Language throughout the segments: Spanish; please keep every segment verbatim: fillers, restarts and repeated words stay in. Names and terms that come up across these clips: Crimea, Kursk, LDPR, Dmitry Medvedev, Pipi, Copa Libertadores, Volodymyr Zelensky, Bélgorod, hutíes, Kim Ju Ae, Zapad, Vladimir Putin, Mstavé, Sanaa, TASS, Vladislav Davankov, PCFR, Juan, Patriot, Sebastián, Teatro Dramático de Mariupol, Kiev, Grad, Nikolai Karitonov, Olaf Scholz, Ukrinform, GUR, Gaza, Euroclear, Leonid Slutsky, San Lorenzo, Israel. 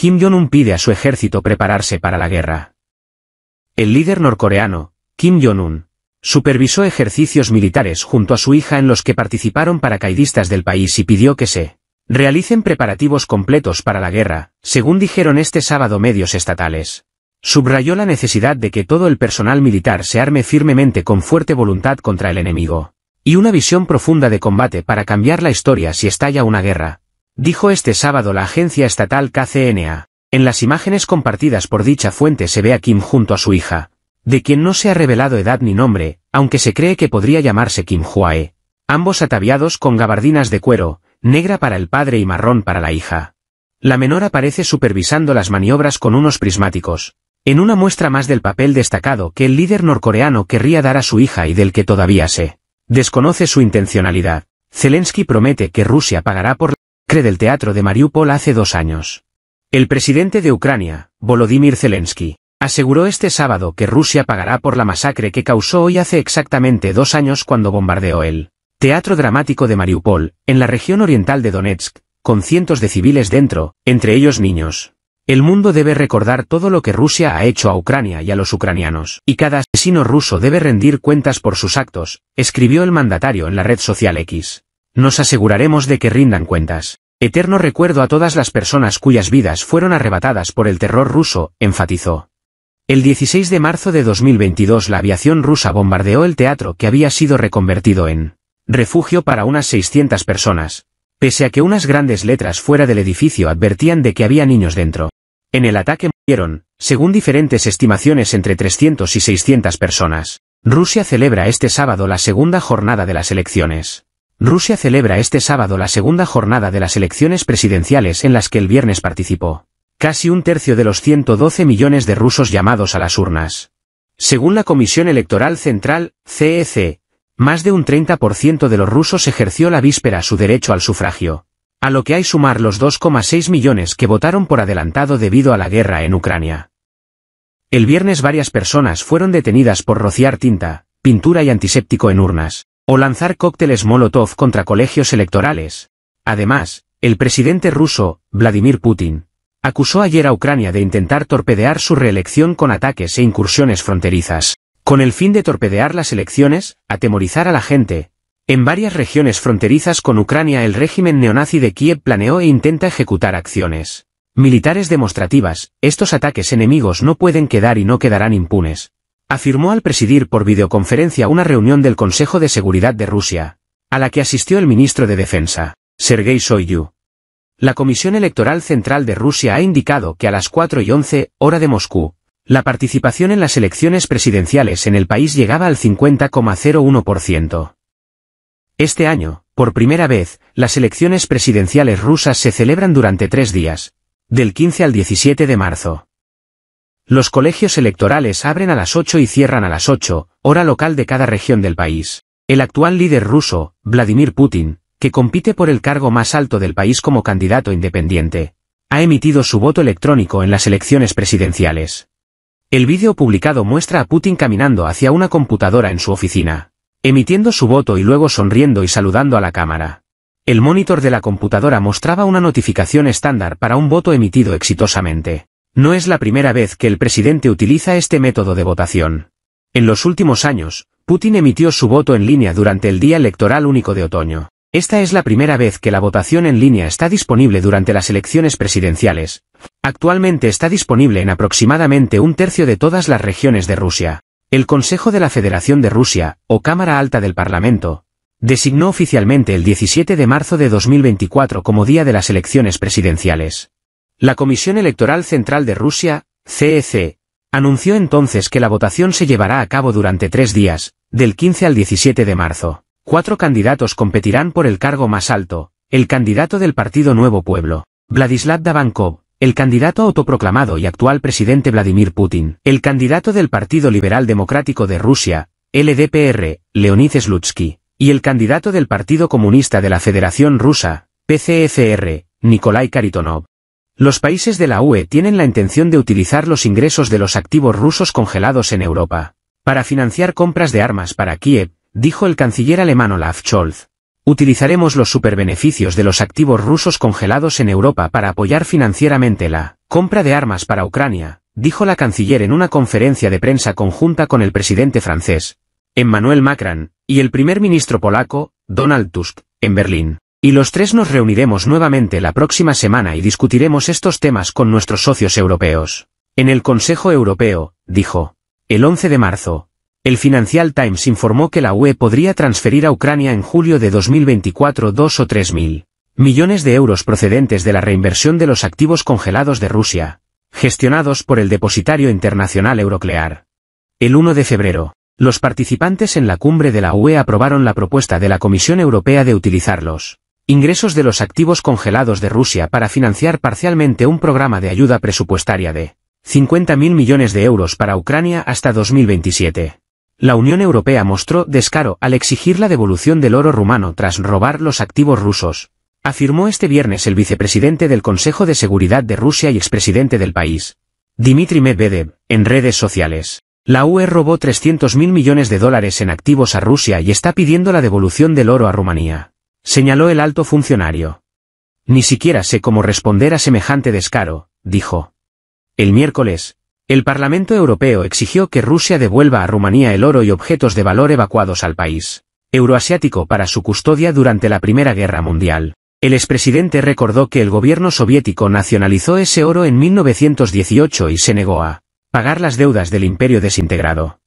Kim Jong-un pide a su ejército prepararse para la guerra. El líder norcoreano, Kim Jong-un, supervisó ejercicios militares junto a su hija en los que participaron paracaidistas del país y pidió que se realicen preparativos completos para la guerra, según dijeron este sábado medios estatales. Subrayó la necesidad de que todo el personal militar se arme firmemente con fuerte voluntad contra el enemigo y una visión profunda de combate para cambiar la historia si estalla una guerra, dijo este sábado la agencia estatal K C N A. En las imágenes compartidas por dicha fuente se ve a Kim junto a su hija, de quien no se ha revelado edad ni nombre, aunque se cree que podría llamarse Kim Ju Ae, ambos ataviados con gabardinas de cuero, negra para el padre y marrón para la hija. La menor aparece supervisando las maniobras con unos prismáticos, en una muestra más del papel destacado que el líder norcoreano querría dar a su hija y del que todavía se desconoce su intencionalidad. Zelensky promete que Rusia pagará por la masacre del Teatro de Mariupol hace dos años. El presidente de Ucrania, Volodymyr Zelensky, aseguró este sábado que Rusia pagará por la masacre que causó hoy hace exactamente dos años cuando bombardeó el Teatro Dramático de Mariupol, en la región oriental de Donetsk, con cientos de civiles dentro, entre ellos niños. El mundo debe recordar todo lo que Rusia ha hecho a Ucrania y a los ucranianos, y cada asesino ruso debe rendir cuentas por sus actos, escribió el mandatario en la red social X. Nos aseguraremos de que rindan cuentas. Eterno recuerdo a todas las personas cuyas vidas fueron arrebatadas por el terror ruso, enfatizó. El dieciséis de marzo de dos mil veintidós la aviación rusa bombardeó el teatro que había sido reconvertido en refugio para unas seiscientas personas, pese a que unas grandes letras fuera del edificio advertían de que había niños dentro. En el ataque murieron, según diferentes estimaciones, entre trescientas y seiscientas personas. Rusia celebra este sábado la segunda jornada de las elecciones. Rusia celebra este sábado la segunda jornada de las elecciones presidenciales en las que el viernes participó casi un tercio de los ciento doce millones de rusos llamados a las urnas. Según la Comisión Electoral Central, C E C, más de un treinta por ciento de los rusos ejerció la víspera su derecho al sufragio, a lo que hay sumar los dos coma seis millones que votaron por adelantado debido a la guerra en Ucrania. El viernes varias personas fueron detenidas por rociar tinta, pintura y antiséptico en urnas, o lanzar cócteles Molotov contra colegios electorales. Además, el presidente ruso, Vladimir Putin, acusó ayer a Ucrania de intentar torpedear su reelección con ataques e incursiones fronterizas, con el fin de torpedear las elecciones, atemorizar a la gente. En varias regiones fronterizas con Ucrania el régimen neonazi de Kiev planeó e intenta ejecutar acciones militares demostrativas. Estos ataques enemigos no pueden quedar y no quedarán impunes, afirmó al presidir por videoconferencia una reunión del Consejo de Seguridad de Rusia, a la que asistió el ministro de Defensa, Sergei Shoigu. La Comisión Electoral Central de Rusia ha indicado que a las cuatro y once, hora de Moscú, la participación en las elecciones presidenciales en el país llegaba al cincuenta coma cero uno por ciento. Este año, por primera vez, las elecciones presidenciales rusas se celebran durante tres días, del quince al diecisiete de marzo. Los colegios electorales abren a las ocho y cierran a las ocho, hora local de cada región del país. El actual líder ruso, Vladimir Putin, que compite por el cargo más alto del país como candidato independiente, ha emitido su voto electrónico en las elecciones presidenciales. El vídeo publicado muestra a Putin caminando hacia una computadora en su oficina, emitiendo su voto y luego sonriendo y saludando a la cámara. El monitor de la computadora mostraba una notificación estándar para un voto emitido exitosamente. No es la primera vez que el presidente utiliza este método de votación. En los últimos años, Putin emitió su voto en línea durante el día electoral único de otoño. Esta es la primera vez que la votación en línea está disponible durante las elecciones presidenciales. Actualmente está disponible en aproximadamente un tercio de todas las regiones de Rusia. El Consejo de la Federación de Rusia, o Cámara Alta del Parlamento, designó oficialmente el diecisiete de marzo de dos mil veinticuatro como día de las elecciones presidenciales. La Comisión Electoral Central de Rusia, C E C, anunció entonces que la votación se llevará a cabo durante tres días, del quince al diecisiete de marzo. Cuatro candidatos competirán por el cargo más alto: el candidato del Partido Nuevo Pueblo, Vladislav Davankov; el candidato autoproclamado y actual presidente Vladimir Putin; el candidato del Partido Liberal Democrático de Rusia, L D P R, Leonid Slutsky; y el candidato del Partido Comunista de la Federación Rusa, P C F R, Nikolai Karitonov. Los países de la U E tienen la intención de utilizar los ingresos de los activos rusos congelados en Europa para financiar compras de armas para Kiev, dijo el canciller alemán Olaf Scholz. Utilizaremos los superbeneficios de los activos rusos congelados en Europa para apoyar financieramente la compra de armas para Ucrania, dijo la canciller en una conferencia de prensa conjunta con el presidente francés, Emmanuel Macron, y el primer ministro polaco, Donald Tusk, en Berlín. Y los tres nos reuniremos nuevamente la próxima semana y discutiremos estos temas con nuestros socios europeos. En el Consejo Europeo, dijo, el once de marzo, el Financial Times informó que la U E podría transferir a Ucrania en julio de dos mil veinticuatro dos o tres mil millones de euros procedentes de la reinversión de los activos congelados de Rusia, gestionados por el depositario internacional Euroclear. El uno de febrero, los participantes en la cumbre de la U E aprobaron la propuesta de la Comisión Europea de utilizar los ingresos de los activos congelados de Rusia para financiar parcialmente un programa de ayuda presupuestaria de cincuenta mil millones de euros para Ucrania hasta dos mil veintisiete. La Unión Europea mostró descaro al exigir la devolución del oro rumano tras robar los activos rusos, afirmó este viernes el vicepresidente del Consejo de Seguridad de Rusia y expresidente del país, Dmitry Medvedev, en redes sociales. La U E robó trescientos mil millones de dólares en activos a Rusia y está pidiendo la devolución del oro a Rumanía, señaló el alto funcionario. Ni siquiera sé cómo responder a semejante descaro, dijo. El miércoles, el Parlamento Europeo exigió que Rusia devuelva a Rumanía el oro y objetos de valor evacuados al país euroasiático para su custodia durante la Primera Guerra Mundial. El expresidente recordó que el gobierno soviético nacionalizó ese oro en mil novecientos dieciocho y se negó a pagar las deudas del imperio desintegrado.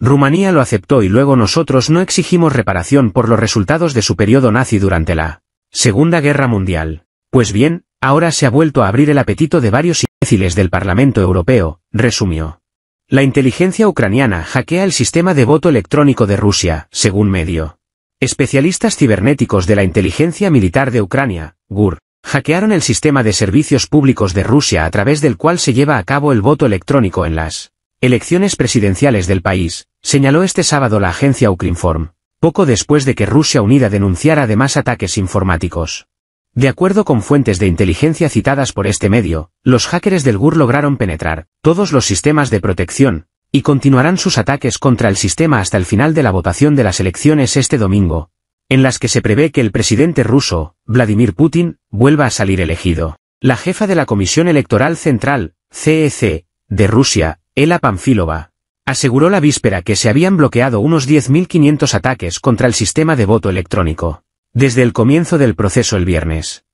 Rumanía lo aceptó y luego nosotros no exigimos reparación por los resultados de su periodo nazi durante la Segunda Guerra Mundial. Pues bien, ahora se ha vuelto a abrir el apetito de varios imbéciles del Parlamento Europeo, resumió. La inteligencia ucraniana hackea el sistema de voto electrónico de Rusia, según medio. Especialistas cibernéticos de la inteligencia militar de Ucrania, G U R, hackearon el sistema de servicios públicos de Rusia a través del cual se lleva a cabo el voto electrónico en las elecciones presidenciales del país, señaló este sábado la agencia Ukrinform, poco después de que Rusia Unida denunciara además ataques informáticos. De acuerdo con fuentes de inteligencia citadas por este medio, los hackers del G U R lograron penetrar todos los sistemas de protección, y continuarán sus ataques contra el sistema hasta el final de la votación de las elecciones este domingo, en las que se prevé que el presidente ruso, Vladimir Putin, vuelva a salir elegido. La jefa de la Comisión Electoral Central, C E C, de Rusia, Ella Pamfilova, aseguró la víspera que se habían bloqueado unos diez mil quinientos ataques contra el sistema de voto electrónico desde el comienzo del proceso el viernes.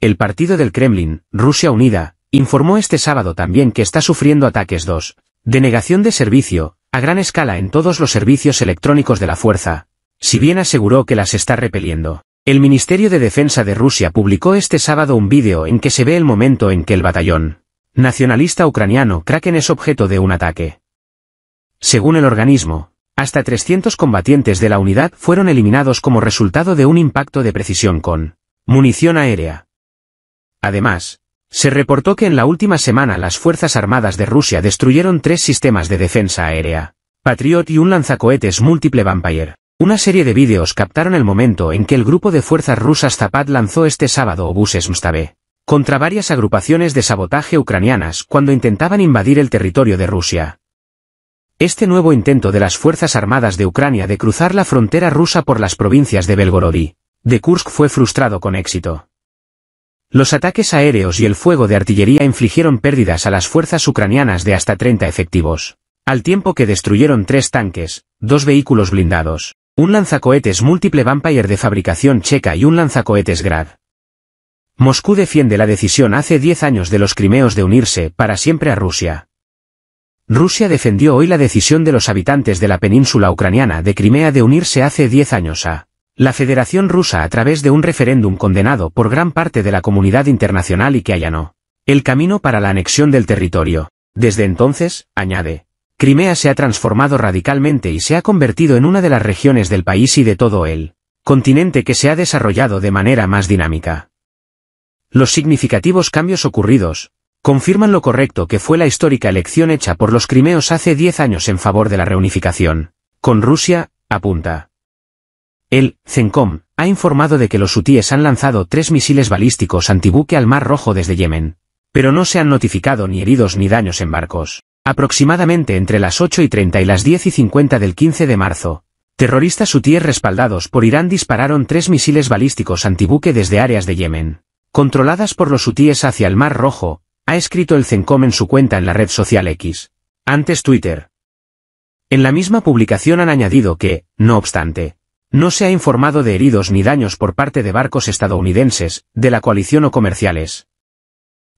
El partido del Kremlin, Rusia Unida, informó este sábado también que está sufriendo ataques dos de negación de servicio, a gran escala en todos los servicios electrónicos de la fuerza, si bien aseguró que las está repeliendo. El Ministerio de Defensa de Rusia publicó este sábado un vídeo en que se ve el momento en que el batallón nacionalista ucraniano Kraken es objeto de un ataque. Según el organismo, hasta trescientos combatientes de la unidad fueron eliminados como resultado de un impacto de precisión con munición aérea. Además, se reportó que en la última semana las Fuerzas Armadas de Rusia destruyeron tres sistemas de defensa aérea, Patriot y un lanzacohetes múltiple Vampire. Una serie de vídeos captaron el momento en que el grupo de fuerzas rusas Zapad lanzó este sábado obuses Mstavé contra varias agrupaciones de sabotaje ucranianas cuando intentaban invadir el territorio de Rusia. Este nuevo intento de las Fuerzas Armadas de Ucrania de cruzar la frontera rusa por las provincias de Bélgorod y de Kursk fue frustrado con éxito. Los ataques aéreos y el fuego de artillería infligieron pérdidas a las fuerzas ucranianas de hasta treinta efectivos, al tiempo que destruyeron tres tanques, dos vehículos blindados, un lanzacohetes múltiple Vampire de fabricación checa y un lanzacohetes Grad. Moscú defiende la decisión hace diez años de los crimeos de unirse para siempre a Rusia. Rusia defendió hoy la decisión de los habitantes de la península ucraniana de Crimea de unirse hace diez años a la Federación Rusa a través de un referéndum condenado por gran parte de la comunidad internacional y que allanó el camino para la anexión del territorio. Desde entonces, añade, Crimea se ha transformado radicalmente y se ha convertido en una de las regiones del país y de todo el continente que se ha desarrollado de manera más dinámica. Los significativos cambios ocurridos confirman lo correcto que fue la histórica elección hecha por los crimeos hace diez años en favor de la reunificación con Rusia, apunta. El CENCOM ha informado de que los hutíes han lanzado tres misiles balísticos antibuque al Mar Rojo desde Yemen, pero no se han notificado ni heridos ni daños en barcos. Aproximadamente entre las ocho y treinta y las diez y cincuenta del quince de marzo, Terroristas hutíes respaldados por Irán dispararon tres misiles balísticos antibuque desde áreas de Yemen, controladas por los hutíes hacia el Mar Rojo, ha escrito el CENCOM en su cuenta en la red social X, antes Twitter. En la misma publicación han añadido que, no obstante, no se ha informado de heridos ni daños por parte de barcos estadounidenses, de la coalición o comerciales.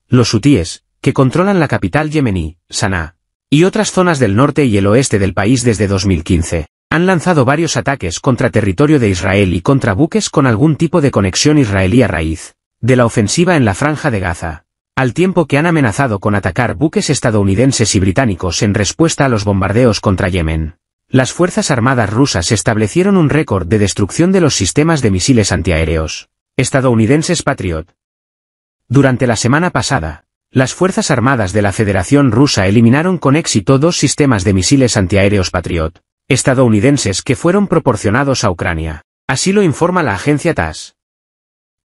Los hutíes, que controlan la capital yemení, Sanaa, y otras zonas del norte y el oeste del país desde dos mil quince, han lanzado varios ataques contra territorio de Israel y contra buques con algún tipo de conexión israelí a raíz de la ofensiva en la franja de Gaza, al tiempo que han amenazado con atacar buques estadounidenses y británicos en respuesta a los bombardeos contra Yemen. Las Fuerzas Armadas rusas establecieron un récord de destrucción de los sistemas de misiles antiaéreos estadounidenses Patriot. Durante la semana pasada, las Fuerzas Armadas de la Federación Rusa eliminaron con éxito dos sistemas de misiles antiaéreos Patriot estadounidenses que fueron proporcionados a Ucrania. Así lo informa la agencia TASS.